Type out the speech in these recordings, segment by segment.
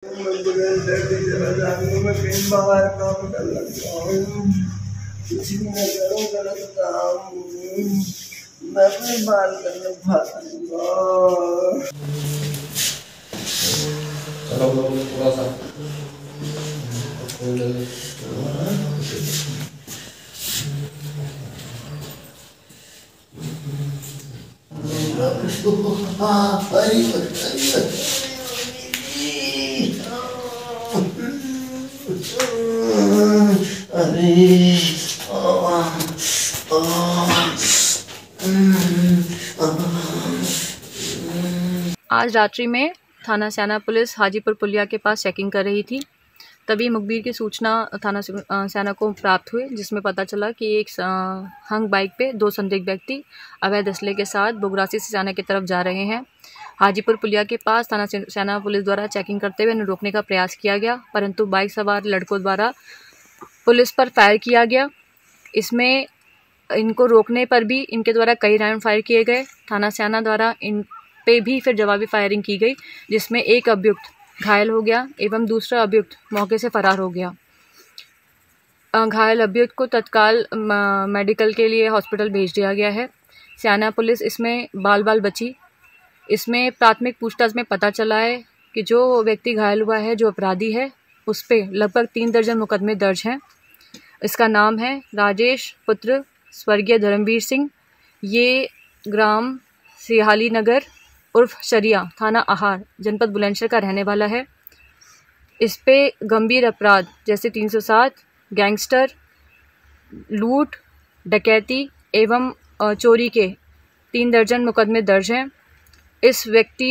मैं आज रात्रि में थाना सेना पुलिस हाजीपुर पुलिया के पास चेकिंग कर रही थी, तभी मुखबिर की सूचना थाना सेना को प्राप्त हुई, जिसमें पता चला कि एक हंग बाइक पे दो संदिग्ध व्यक्ति अवैध असले के साथ बोगरासी से सियाना की तरफ जा रहे हैं। हाजीपुर पुलिया के पास थाना सेना पुलिस द्वारा चेकिंग करते हुए इन्हें रोकने का प्रयास किया गया, परंतु बाइक सवार लड़कों द्वारा पुलिस पर फायर किया गया। इसमें इनको रोकने पर भी इनके द्वारा कई राउंड फायर किए गए। थाना सेना द्वारा इन पे भी फिर जवाबी फायरिंग की गई, जिसमें एक अभियुक्त घायल हो गया एवं दूसरा अभियुक्त मौके से फरार हो गया। घायल अभियुक्त को तत्काल मेडिकल के लिए हॉस्पिटल भेज दिया गया है। सियाना पुलिस इसमें बाल बची। इसमें प्राथमिक पूछताछ में पता चला है कि जो व्यक्ति घायल हुआ है, जो अपराधी है, उस पर लगभग 3 दर्जन मुकदमे दर्ज हैं। इसका नाम है राजेश पुत्र स्वर्गीय धर्मवीर सिंह, ये ग्राम सिहाली नगर उर्फ शरिया, थाना आहार, जनपद बुलंदशहर का रहने वाला है। इस पे गंभीर अपराध जैसे 307, गैंगस्टर, लूट, डकैती एवं चोरी के 3 दर्जन मुकदमे दर्ज हैं। इस व्यक्ति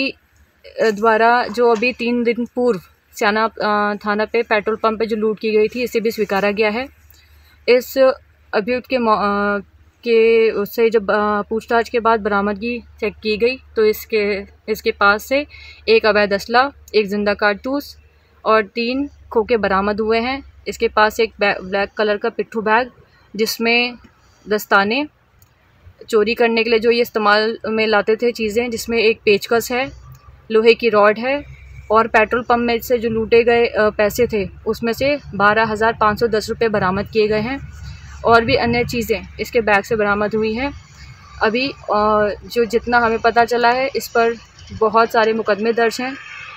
द्वारा जो अभी 3 दिन पूर्व सियाना थाना पे पेट्रोल पंप पे जो लूट की गई थी, इसे भी स्वीकारा गया है। इस अभियुक्त के उससे जब पूछताछ के बाद बरामदगी चेक की गई तो इसके पास से एक अवैध असला, एक जिंदा कारतूस और 3 खोखे बरामद हुए हैं। इसके पास एक ब्लैक कलर का पिट्ठू बैग, जिसमें दस्ताने चोरी करने के लिए जो ये इस्तेमाल में लाते थे चीज़ें, जिसमें एक पेचकस है, लोहे की रॉड है और पेट्रोल पंप में से जो लूटे गए पैसे थे उसमें से 12,510 रुपये बरामद किए गए हैं और भी अन्य चीज़ें इसके बैग से बरामद हुई हैं। अभी जो जितना हमें पता चला है, इस पर बहुत सारे मुकदमे दर्ज हैं।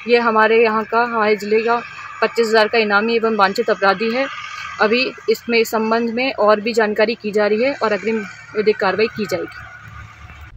ये हमारे यहाँ का, हमारे ज़िले का 25,000 का इनामी एवं वांछित अपराधी है। अभी इसमें इस संबंध में और भी जानकारी की जा रही है और अग्रिम विधिक कार्रवाई की जाएगी।